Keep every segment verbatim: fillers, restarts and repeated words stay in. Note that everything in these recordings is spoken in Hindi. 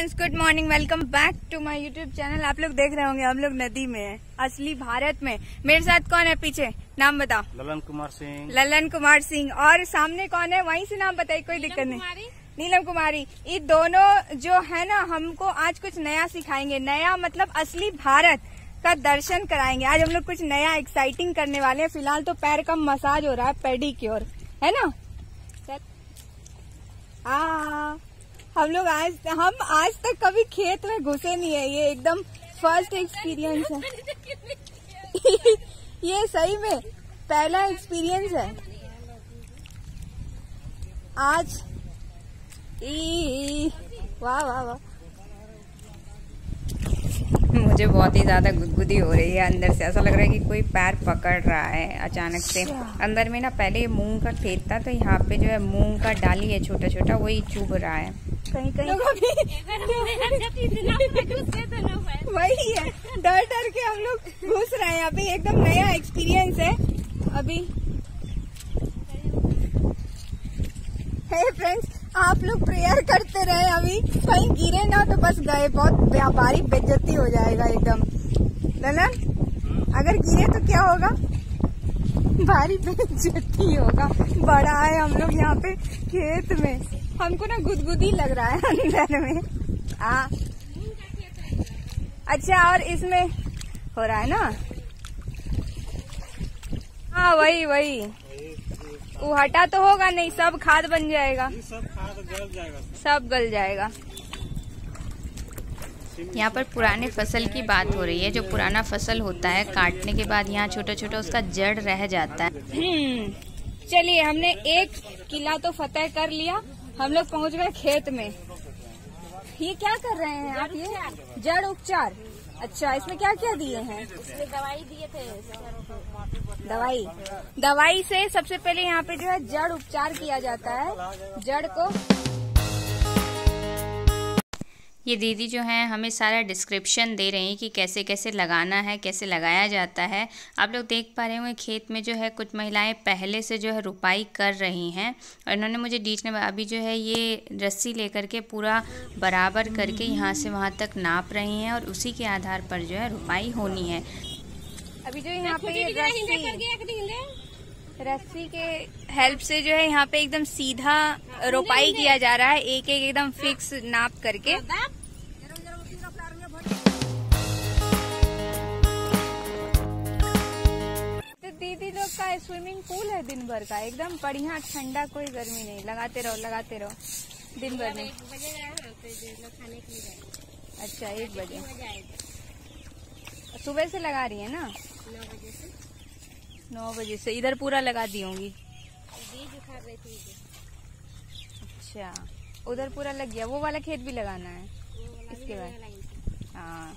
Friends, good morning. Welcome back to my YouTube channel. आप लोग देख रहे होंगे हम लोग नदी में हैं, असली भारत में। मेरे साथ कौन है पीछे, नाम बताओ। ललन कुमार सिंह। ललन कुमार सिंह। और सामने कौन है, वहीं से नाम बताइए, कोई दिक्कत नहीं। नीलम कुमारी। ये दोनों जो है ना, हमको आज कुछ नया सिखाएंगे। नया मतलब असली भारत का दर्शन कराएंगे। आज हम लोग कुछ नया एक्साइटिंग करने वाले हैं। फिलहाल तो पैर का मसाज हो रहा है, पेडिक्योर, है ना। आ हम लोग आज हम आज तक कभी खेत में घुसे नहीं है, ये एकदम फर्स्ट एक्सपीरियंस है। ये सही में पहला एक्सपीरियंस है आज। वाह वाह वाह, मुझे बहुत ही ज्यादा गुदगुदी हो रही है अंदर से। ऐसा लग रहा है कि कोई पैर पकड़ रहा है अचानक से। अंदर में ना, पहले मूंग का खेत था, तो यहाँ पे जो है मूंग का डाली है छोटा छोटा, वही चुभ रहा है कहीं कहीं। वही है, डर डर के हम लोग घुस रहे हैं अभी। एकदम नया एक्सपीरियंस है अभी। हे फ्रेंड्स, आप लोग प्रेयर करते रहे अभी, कहीं गिरे ना तो बस गए, बहुत व्यापारी बेइज्जती हो जाएगा एकदम। ललन, अगर गिरे तो क्या होगा, भारी बेइज्जती होगा। बड़ा है हम लोग यहाँ पे खेत में, हमको ना गुदगुदी लग रहा है अंदर में। आ अच्छा, और इसमें हो रहा है ना, हाँ वही वही, वो हटा तो होगा नहीं, सब खाद बन जाएगा, सब खाद गल जाएगा, सब गल जाएगा। यहाँ पर पुराने फसल की बात हो रही है। जो पुराना फसल होता है, काटने के बाद यहाँ छोटा छोटा उसका जड़ रह जाता है। चलिए, हमने एक किला तो फतेह कर लिया। हम लोग पहुंच गए खेत में। ये क्या कर रहे हैं आप, ये जड़ उपचार? अच्छा, इसमें क्या क्या दिए हैं? इसमें दवाई दिए थे। दवाई दवाई से सबसे पहले यहाँ पे जो है जड़ उपचार किया जाता है, जड़ को। ये दीदी जो है हमें सारा डिस्क्रिप्शन दे रही हैं कि कैसे कैसे लगाना है, कैसे लगाया जाता है। आप लोग देख पा रहे होंगे खेत में जो है कुछ महिलाएं पहले से जो है रुपाई कर रही हैं, और इन्होंने मुझे बीच में अभी जो है ये रस्सी लेकर के पूरा बराबर करके यहाँ से वहाँ तक नाप रही हैं, और उसी के आधार पर जो है रुपाई होनी है। अभी जो यहाँ पे रस्सी के हेल्प से जो है यहाँ पे एकदम सीधा रोपाई किया जा रहा है, एक एक एकदम फिक्स नाप करके। तो दीदी लोग का स्विमिंग पूल है दिन भर का, एकदम बढ़िया ठंडा, कोई गर्मी नहीं। लगाते रहो लगाते रहो दिन भर में। अच्छा, एक बजे सुबह से लगा रही है ना, नौ बजे से इधर पूरा लगा दी होंगी। बीज उखाड़ रही थी। अच्छा, उधर पूरा लग गया, वो वाला खेत भी लगाना है इसके बाद। हाँ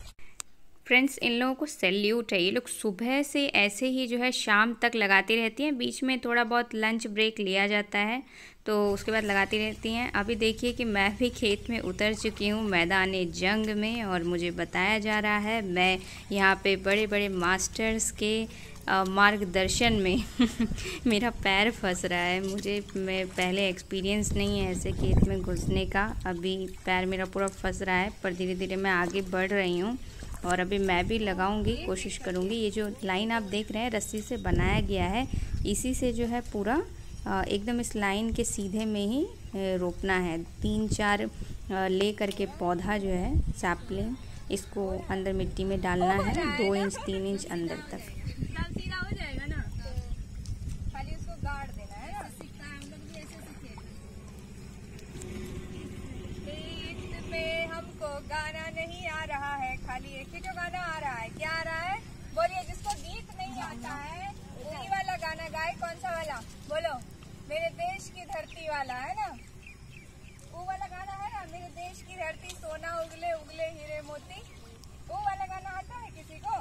फ्रेंड्स, इन लोगों को सैल्यूट है। ये लोग सुबह से ऐसे ही जो है शाम तक लगाती रहती हैं, बीच में थोड़ा बहुत लंच ब्रेक लिया जाता है, तो उसके बाद लगाती रहती हैं। अभी देखिए कि मैं भी खेत में उतर चुकी हूँ, मैदान जंग में, और मुझे बताया जा रहा है मैं यहाँ पे बड़े बड़े मास्टर्स के मार्गदर्शन में मेरा पैर फंस रहा है। मुझे मैं पहले एक्सपीरियंस नहीं है ऐसे खेत में घुसने का। अभी पैर मेरा पूरा फंस रहा है, पर धीरे धीरे मैं आगे बढ़ रही हूँ, और अभी मैं भी लगाऊंगी, कोशिश करूंगी। ये जो लाइन आप देख रहे हैं रस्सी से बनाया गया है, इसी से जो है पूरा एकदम इस लाइन के सीधे में ही रोपना है। तीन चार ले करके पौधा जो है सैपलिंग, इसको अंदर मिट्टी में डालना है, दो इंच तीन इंच अंदर तक। गाना नहीं आ रहा है, खाली एक ही जो गाना आ रहा है। क्या आ रहा है बोलिए, जिसको गीत नहीं आता है उसी वाला गाना गाए। कौन सा वाला बोलो? मेरे देश की धरती वाला, है ना, वो वाला गाना है ना, मेरे देश की धरती सोना उगले उगले हीरे मोती, वो वाला गाना आता है किसी को?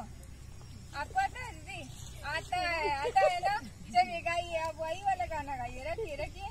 आपको आता है दीदी? आता है, आता है ना। चलिए गाइए, आप वही वाला गाना गाइए। रखिए रखिए,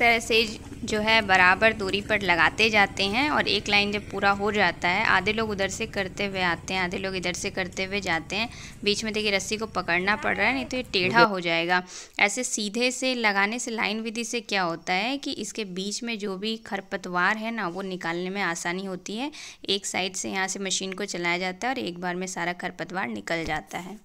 तरह से जो है बराबर दूरी पर लगाते जाते हैं और एक लाइन जब पूरा हो जाता है, आधे लोग उधर से करते हुए आते हैं, आधे लोग इधर से करते हुए जाते हैं। बीच में देखिए रस्सी को पकड़ना पड़ रहा है, नहीं तो ये टेढ़ा हो जाएगा। ऐसे सीधे से लगाने से, लाइन विधि से क्या होता है कि इसके बीच में जो भी खरपतवार है ना वो निकालने में आसानी होती है। एक साइड से यहाँ से मशीन को चलाया जाता है और एक बार में सारा खरपतवार निकल जाता है।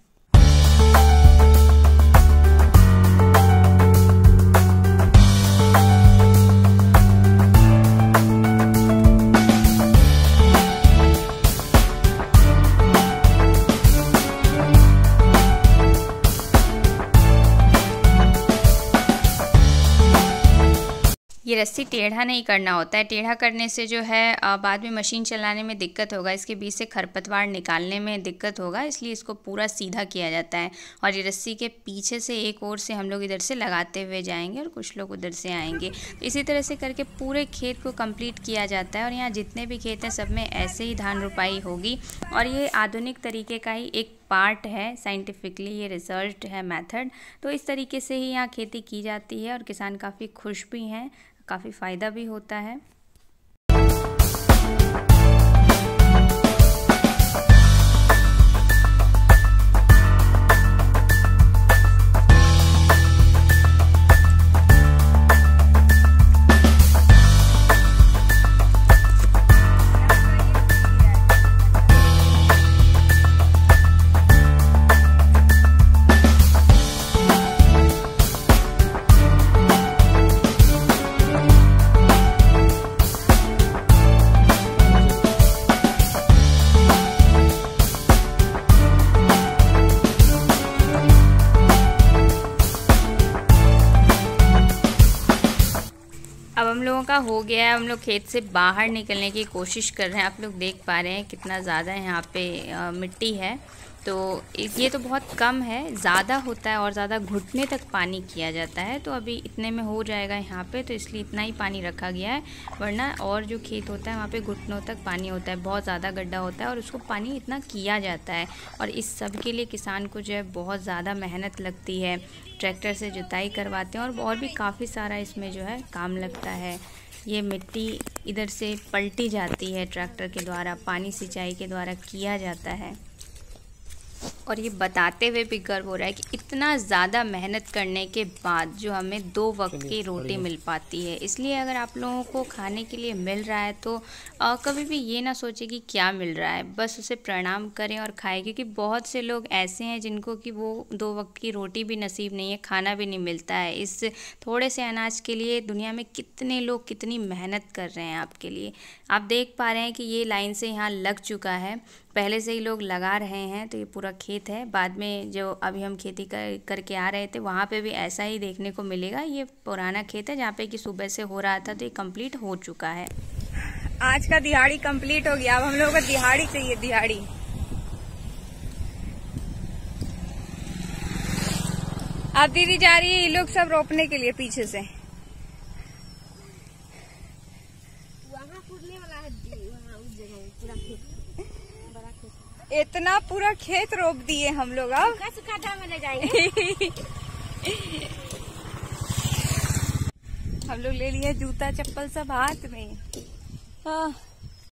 ये रस्सी टेढ़ा नहीं करना होता है, टेढ़ा करने से जो है बाद में मशीन चलाने में दिक्कत होगा, इसके बीच से खरपतवार निकालने में दिक्कत होगा, इसलिए इसको पूरा सीधा किया जाता है। और ये रस्सी के पीछे से एक ओर से हम लोग इधर से लगाते हुए जाएंगे और कुछ लोग उधर से आएंगे। तो इसी तरह से करके पूरे खेत को कंप्लीट किया जाता है। और यहाँ जितने भी खेत हैं सब में ऐसे ही धान रोपाई होगी। और ये आधुनिक तरीके का ही एक पार्ट है, साइंटिफिकली ये रिसर्च्ड है मेथड। तो इस तरीके से ही यहाँ खेती की जाती है और किसान काफ़ी खुश भी हैं, काफ़ी फ़ायदा भी होता है। का हो गया है, हम लोग खेत से बाहर निकलने की कोशिश कर रहे हैं। आप लोग देख पा रहे हैं कितना ज़्यादा यहाँ पे आ, मिट्टी है। तो ये तो बहुत कम है, ज़्यादा होता है और ज़्यादा घुटने तक पानी किया जाता है। तो अभी इतने में हो जाएगा यहाँ पे, तो इसलिए इतना ही पानी रखा गया है, वरना और जो खेत होता है वहाँ पे घुटनों तक पानी होता है, बहुत ज़्यादा गड्ढा होता है और उसको पानी इतना किया जाता है। और इस सब के लिए किसान को जो है बहुत ज़्यादा मेहनत लगती है, ट्रैक्टर से जुताई करवाते हैं और और भी काफ़ी सारा इसमें जो है काम लगता है। ये मिट्टी इधर से पलटी जाती है ट्रैक्टर के द्वारा, पानी सिंचाई के द्वारा किया जाता है। और ये बताते हुए भी गर्व हो रहा है कि इतना ज़्यादा मेहनत करने के बाद जो हमें दो वक्त की रोटी मिल पाती है। इसलिए अगर आप लोगों को खाने के लिए मिल रहा है तो आ, कभी भी ये ना सोचे कि क्या मिल रहा है, बस उसे प्रणाम करें और खाएं। क्योंकि बहुत से लोग ऐसे हैं जिनको कि वो दो वक्त की रोटी भी नसीब नहीं है, खाना भी नहीं मिलता है। इस थोड़े से अनाज के लिए दुनिया में कितने लोग कितनी मेहनत कर रहे हैं आपके लिए। आप देख पा रहे हैं कि ये लाइन से यहाँ लग चुका है, पहले से ही लोग लगा रहे हैं। तो ये पूरा खेत है, बाद में जो अभी हम खेती कर करके आ रहे थे वहाँ पे भी ऐसा ही देखने को मिलेगा। ये पुराना खेत है जहाँ पे कि सुबह से हो रहा था, तो ये कंप्लीट हो चुका है। आज का दिहाड़ी कंप्लीट हो गया, अब हम लोगों को दिहाड़ी चाहिए, दिहाड़ी। अब दीदी जा रही है ये लोग सब रोपने के लिए पीछे से। इतना पूरा खेत रोप दिए हम लोग, अब सुखा था में ले जाएंगे। हम लोग ले लिए जूता चप्पल सब हाथ में। हाँ।